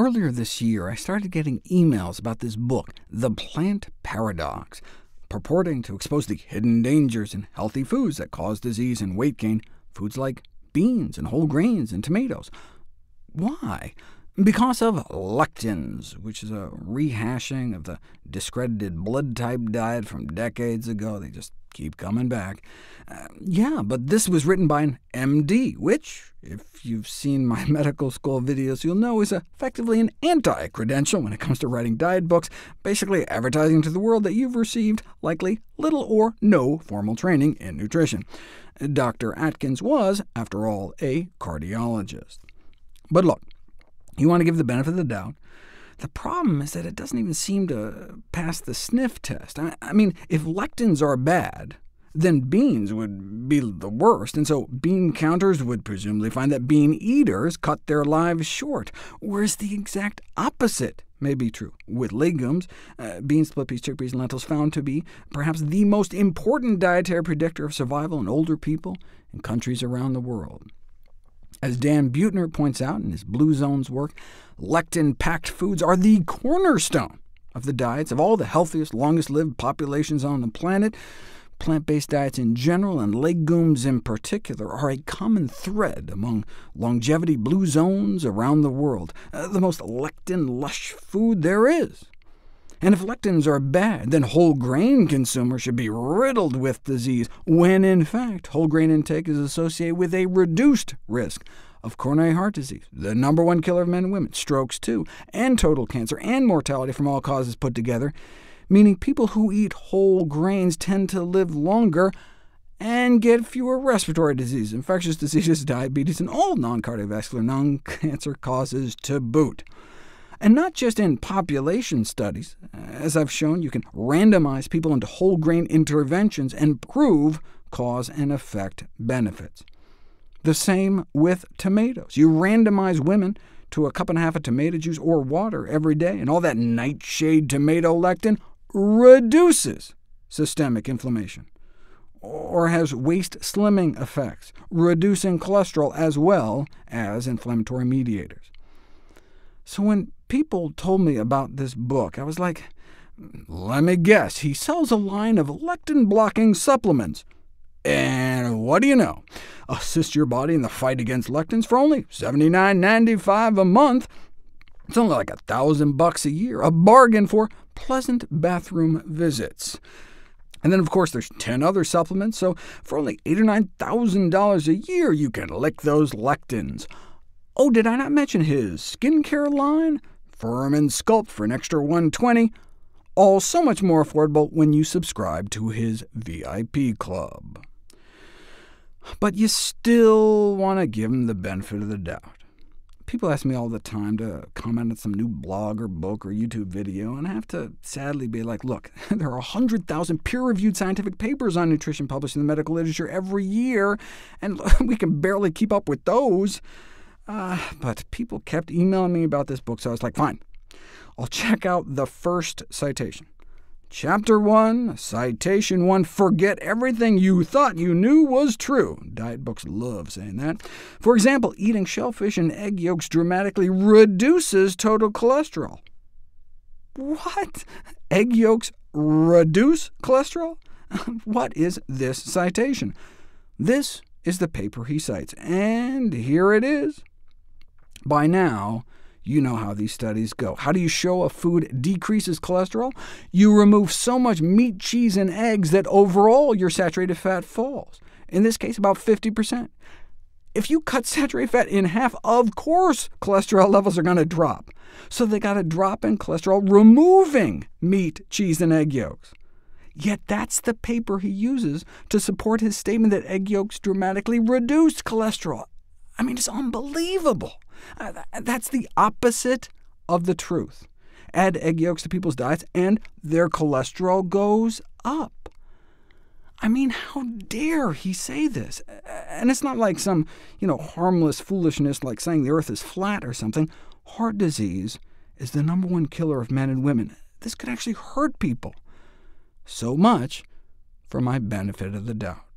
Earlier this year, I started getting emails about this book, The Plant Paradox, purporting to expose the hidden dangers in healthy foods that cause disease and weight gain, foods like beans and whole grains and tomatoes. Why? Because of lectins, which is a rehashing of the discredited blood-type diet from decades ago. They just keep coming back. Yeah, but this was written by an MD, which, if you've seen my medical school videos, you'll know is effectively an anti-credential when it comes to writing diet books, basically advertising to the world that you've received likely little or no formal training in nutrition. Dr. Atkins was, after all, a cardiologist. But look, you want to give the benefit of the doubt. The problem is that it doesn't even seem to pass the sniff test. I mean, if lectins are bad, then beans would be the worst, and so bean counters would presumably find that bean eaters cut their lives short, whereas the exact opposite may be true. With legumes, beans, split peas, chickpeas, and lentils found to be perhaps the most important dietary predictor of survival in older people and countries around the world. As Dan Buettner points out in his Blue Zones work, lectin-packed foods are the cornerstone of the diets of all the healthiest, longest-lived populations on the planet. Plant-based diets in general, and legumes in particular, are a common thread among longevity blue zones around the world, the most lectin-lush food there is. And if lectins are bad, then whole grain consumers should be riddled with disease, when in fact whole grain intake is associated with a reduced risk of coronary heart disease, the #1 killer of men and women, strokes too, and total cancer and mortality from all causes put together, meaning people who eat whole grains tend to live longer and get fewer respiratory diseases, infectious diseases, diabetes, and all non-cardiovascular, non-cancer causes to boot. And not just in population studies. As I've shown, you can randomize people into whole grain interventions and prove cause and effect benefits. The same with tomatoes. You randomize women to a cup and a half of tomato juice or water every day, and all that nightshade tomato lectin reduces systemic inflammation, or has waist-slimming effects, reducing cholesterol as well as inflammatory mediators. So when people told me about this book, I was like, let me guess, he sells a line of lectin-blocking supplements. And what do you know? Assist your body in the fight against lectins for only $79.95 a month. It's only like $1,000 a year, a bargain for pleasant bathroom visits. And then, of course, there's 10 other supplements, so for only $8,000 or $9,000 a year, you can lick those lectins. Oh, did I not mention his skincare line? Firm and Sculpt for an extra $120, all so much more affordable when you subscribe to his VIP club. But you still want to give him the benefit of the doubt. People ask me all the time to comment on some new blog or book or YouTube video, and I have to sadly be like, look, there are 100,000 peer-reviewed scientific papers on nutrition published in the medical literature every year, and we can barely keep up with those. But people kept emailing me about this book, so I was like, fine, I'll check out the first citation. Chapter 1, Citation 1, Forget Everything You Thought You Knew Was True. Diet books love saying that. For example, eating shellfish and egg yolks dramatically reduces total cholesterol. What? Egg yolks reduce cholesterol? What is this citation? This is the paper he cites, and here it is. By now, you know how these studies go. How do you show a food decreases cholesterol? You remove so much meat, cheese, and eggs that overall your saturated fat falls, in this case about 50%. If you cut saturated fat in half, of course cholesterol levels are going to drop. So they got a drop in cholesterol removing meat, cheese, and egg yolks. Yet that's the paper he uses to support his statement that egg yolks dramatically reduced cholesterol. I mean, it's unbelievable. That's the opposite of the truth. Add egg yolks to people's diets, and their cholesterol goes up. I mean, how dare he say this? And it's not like some, harmless foolishness like saying the Earth is flat or something. Heart disease is the #1 killer of men and women. This could actually hurt people. So much for my benefit of the doubt.